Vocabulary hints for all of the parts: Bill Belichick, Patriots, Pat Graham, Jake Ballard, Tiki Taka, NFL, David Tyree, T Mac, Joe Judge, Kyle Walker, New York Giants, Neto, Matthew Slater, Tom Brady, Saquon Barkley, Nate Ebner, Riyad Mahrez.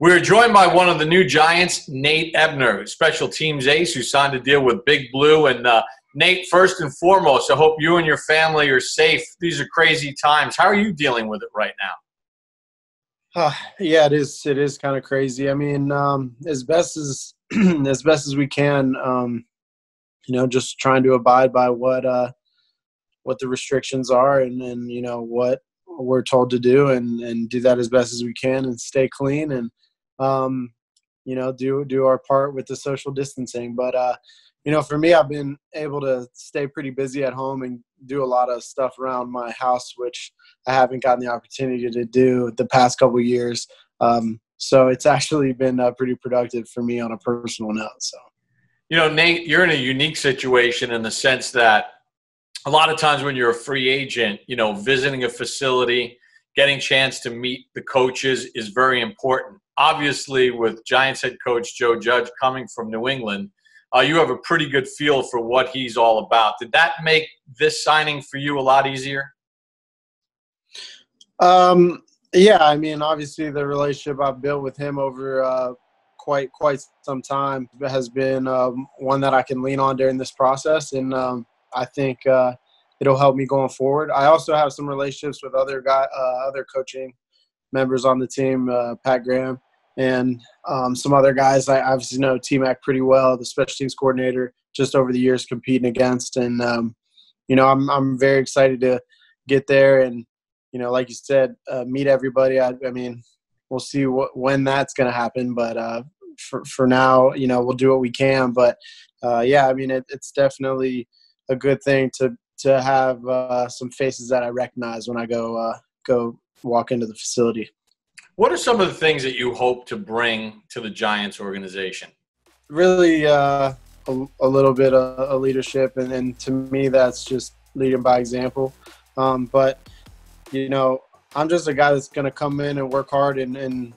We are joined by one of the new Giants, Nate Ebner, special teams ace who signed a deal with Big Blue. And Nate, first and foremost, I hope you and your family are safe. These are crazy times. How are you dealing with it right now? Yeah, it is kind of crazy. I mean, as best as we can, you know, just trying to abide by what the restrictions are and you know, what we're told to do and do that as best as we can and stay clean and, you know, do our part with the social distancing. But, you know, for me, I've been able to stay pretty busy at home and do a lot of stuff around my house, which I haven't gotten the opportunity to do the past couple of years. So it's actually been pretty productive for me on a personal note. So, you know, Nate, you're in a unique situation in the sense that a lot of times when you're a free agent, you know, visiting a facility, getting a chance to meet the coaches is very important. Obviously, with Giants head coach Joe Judge coming from New England, you have a pretty good feel for what he's all about. Did that make this signing for you a lot easier? Yeah, I mean, obviously the relationship I've built with him over quite some time has been one that I can lean on during this process, and I think it'll help me going forward. I also have some relationships with other coaching members on the team, Pat Graham, and some other guys. I obviously know T Mac pretty well, the special teams coordinator, just over the years competing against. And you know, I'm very excited to get there and, you know, like you said, meet everybody. I mean, we'll see when that's going to happen, but for now, you know, we'll do what we can. But yeah, I mean, it's definitely a good thing to have some faces that I recognize when I go walk into the facility. What are some of the things that you hope to bring to the Giants organization? Really a little bit of leadership, and to me that's just leading by example. But, you know, I'm just a guy that's going to come in and work hard and,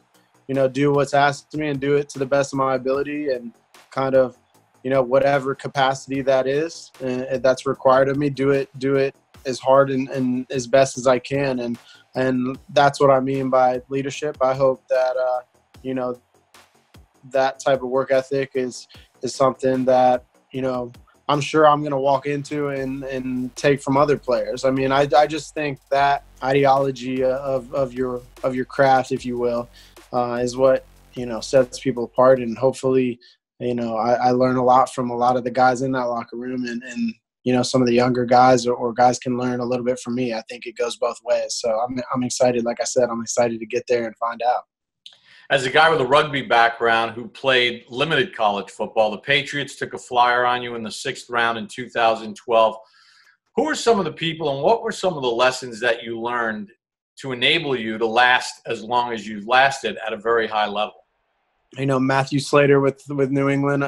you know, do what's asked of me and do it to the best of my ability and kind of, you know, whatever capacity that is and that's required of me, do it as hard and as best as I can. And that's what I mean by leadership. I hope that, you know, that type of work ethic is something that, you know, I'm sure I'm going to walk into and take from other players. I mean, I just think that ideology of your craft, if you will, is what, you know, sets people apart. And hopefully, you know, I learn a lot from a lot of the guys in that locker room and you know, some of the younger guys or guys can learn a little bit from me. I think it goes both ways. So I'm excited. Like I said, I'm excited to get there and find out. As a guy with a rugby background who played limited college football, the Patriots took a flyer on you in the 6th round in 2012. Who are some of the people and what were some of the lessons that you learned to enable you to last as long as you've lasted at a very high level? You know, Matthew Slater with New England,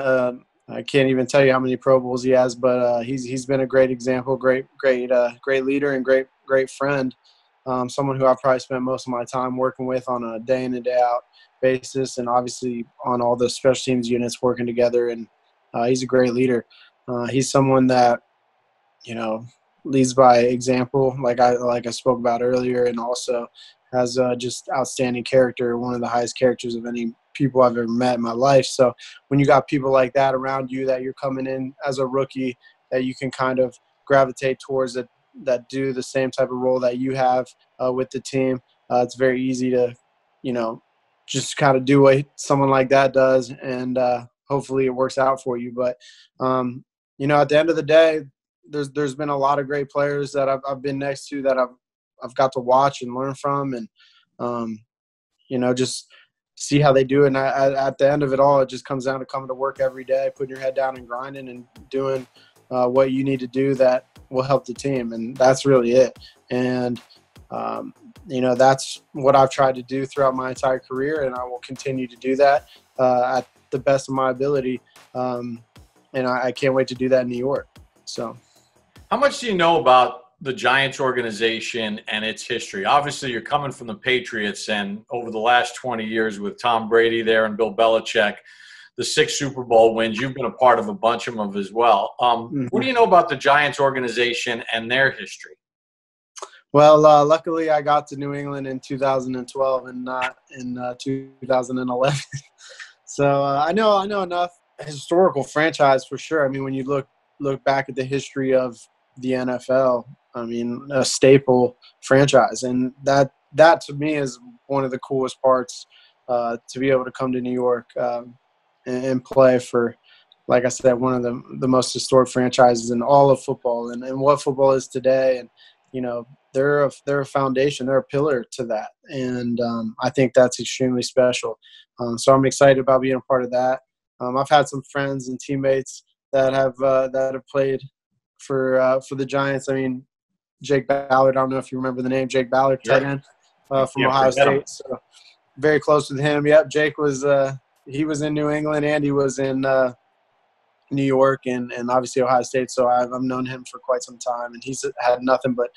I can't even tell you how many Pro Bowls he has, but he's been a great example, great leader and great friend. Someone who I've probably spent most of my time working with on a day in and day out basis, and obviously on all the special teams units working together. And he's a great leader. He's someone that, you know, leads by example, like I spoke about earlier, and also has just outstanding character, one of the highest characters of any people I've ever met in my life. So when you got people like that around you that you're coming in as a rookie that you can kind of gravitate towards that do the same type of role that you have with the team, it's very easy to, you know, just kind of do what someone like that does, and hopefully it works out for you. But, you know, at the end of the day, there's been a lot of great players that I've been next to that I've got to watch and learn from, and, you know, just see how they do. And at the end of it all, it just comes down to coming to work every day, putting your head down and grinding and doing what you need to do that will help the team. And that's really it. And, you know, that's what I've tried to do throughout my entire career, and I will continue to do that at the best of my ability. And I can't wait to do that in New York. So, how much do you know about the Giants organization and its history? Obviously, you're coming from the Patriots, and over the last 20 years with Tom Brady there and Bill Belichick, the 6 Super Bowl wins, you've been a part of a bunch of them as well. What do you know about the Giants organization and their history? Well, luckily I got to New England in 2012 and not in 2011. So I know enough historical franchise for sure. I mean, when you look back at the history of the NFL, I mean, a staple franchise, and that to me is one of the coolest parts, to be able to come to New York and play for, like I said, one of the most historic franchises in all of football, and what football is today. And you know, they're a foundation, they're a pillar to that, and I think that's extremely special. So I'm excited about being a part of that. I've had some friends and teammates that have played for the Giants. I mean, Jake Ballard. I don't know if you remember the name, Jake Ballard, tight end from Ohio State. So very close with him. Yep, Jake was he was in New England and he was in New York and obviously Ohio State. So I've known him for quite some time, and he's had nothing but,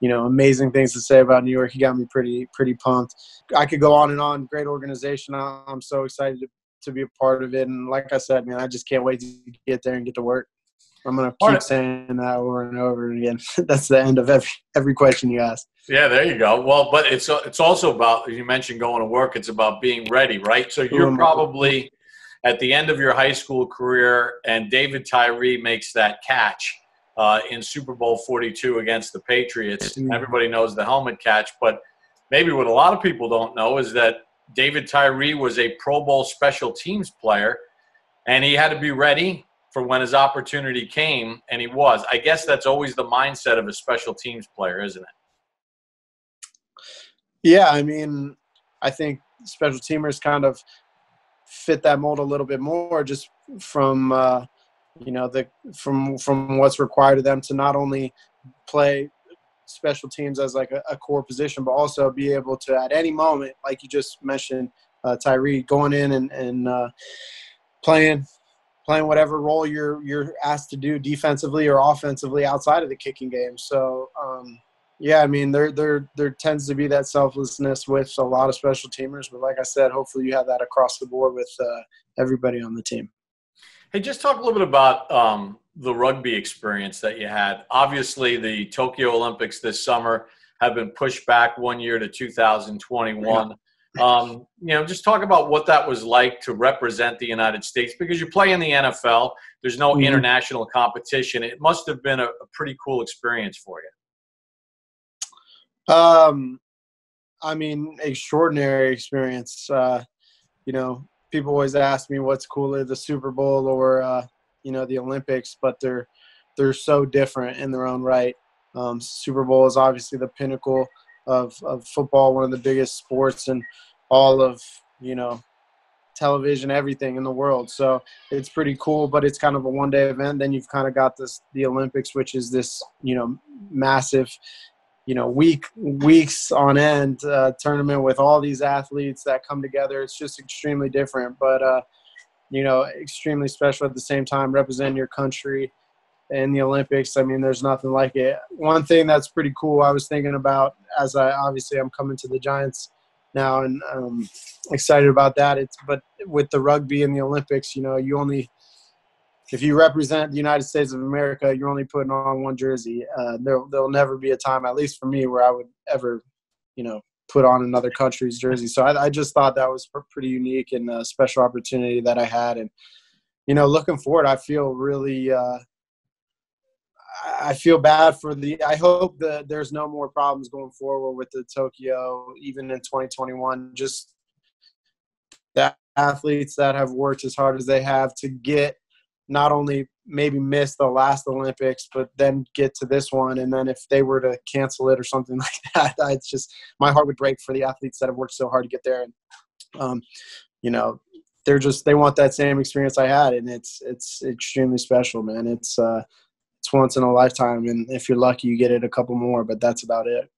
you know, amazing things to say about New York. He got me pretty pumped. I could go on and on. Great organization. I'm so excited to be a part of it. And like I said, man, I just can't wait to get there and get to work. I'm going to keep saying that over and over again. That's the end of every question you ask. Yeah, there you go. Well, but it's also about, you mentioned going to work, it's about being ready, right? So you're probably at the end of your high school career, and David Tyree makes that catch in Super Bowl 42 against the Patriots. Everybody knows the helmet catch, but maybe what a lot of people don't know is that David Tyree was a Pro Bowl special teams player, and he had to be ready for when his opportunity came, and he was. I guess that's always the mindset of a special teams player, isn't it? Yeah, I mean, I think special teamers kind of fit that mold a little bit more, just from you know, from what's required of them to not only play special teams as like a core position, but also be able to at any moment, like you just mentioned, Tyree going in and playing whatever role you're asked to do defensively or offensively outside of the kicking game. So, yeah, I mean, there tends to be that selflessness with a lot of special teamers. But like I said, hopefully you have that across the board with everybody on the team. Hey, just talk a little bit about the rugby experience that you had. Obviously, the Tokyo Olympics this summer have been pushed back one year to 2021. Yeah. You know, just talk about what that was like to represent the United States, because you play in the NFL. There's no international competition. It must have been a pretty cool experience for you. I mean, extraordinary experience. You know, people always ask me what's cooler, the Super Bowl or, you know, the Olympics, but they're so different in their own right. Super Bowl is obviously the pinnacle of football, one of the biggest sports in all of, you know, television, everything in the world. So it's pretty cool, but it's kind of a one-day event. Then you've kind of got the Olympics, which is this, you know, massive, you know, weeks on end tournament with all these athletes that come together. It's just extremely different, but, you know, extremely special at the same time, representing your country in the Olympics. I mean, there's nothing like it. One thing that's pretty cool I was thinking about, as I'm coming to the Giants now, and excited about that. But with the rugby and the Olympics, you know, if you represent the United States of America, you're only putting on one jersey. There'll never be a time, at least for me, where I would ever, you know, put on another country's jersey. So I just thought that was pretty unique and a special opportunity that I had. And, you know, looking forward, I feel really I feel bad for I hope that there's no more problems going forward with the Tokyo, even in 2021, just the athletes that have worked as hard as they have to get, not only maybe miss the last Olympics, but then get to this one. And then if they were to cancel it or something like that, it's just, my heart would break for the athletes that have worked so hard to get there. And, you know, they want that same experience I had. And it's extremely special, man. It's once in a lifetime, and if you're lucky you get it a couple more, but that's about it.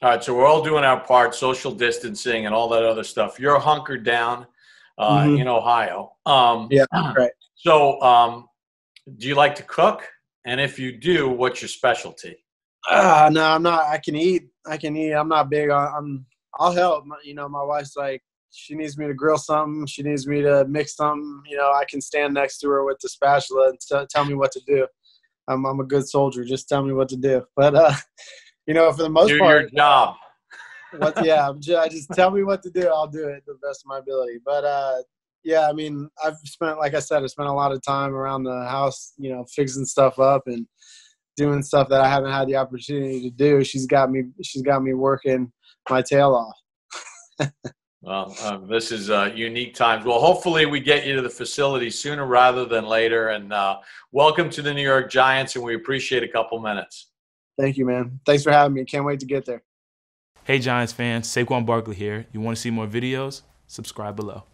All right, so we're all doing our part, social distancing and all that other stuff. You're hunkered down in Ohio. Yeah, right. So do you like to cook? And if you do, what's your specialty? No, I'm not. I can eat. I'm not big. I'll help. You know, my wife's like, she needs me to grill something. She needs me to mix something. You know, I can stand next to her with the spatula and tell me what to do. I'm a good soldier. Just tell me what to do. But you know, for the most part. Do your job. Just tell me what to do. I'll do it to the best of my ability. But, yeah, I mean, like I said, I spent a lot of time around the house, you know, fixing stuff up and doing stuff that I haven't had the opportunity to do. She's got me working my tail off. Well, this is unique times. Well, hopefully we get you to the facility sooner rather than later. And welcome to the New York Giants, and we appreciate a couple minutes. Thank you, man. Thanks for having me. Can't wait to get there. Hey, Giants fans, Saquon Barkley here. You want to see more videos? Subscribe below.